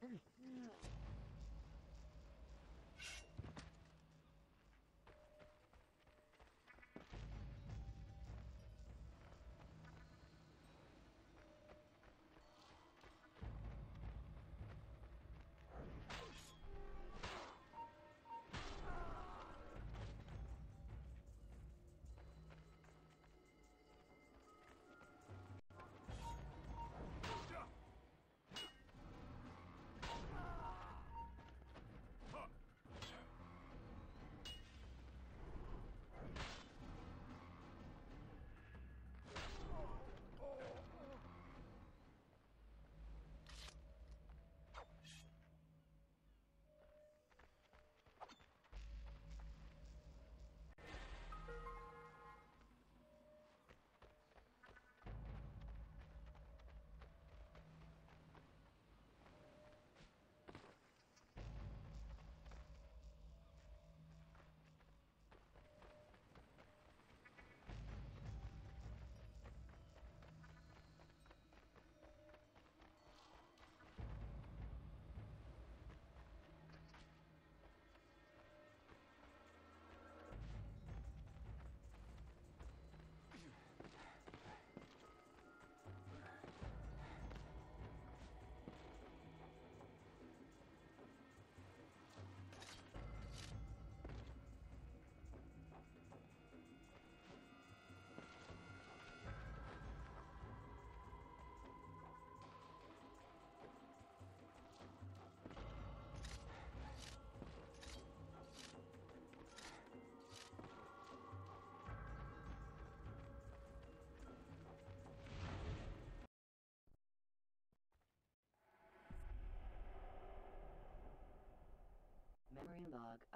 Log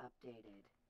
updated.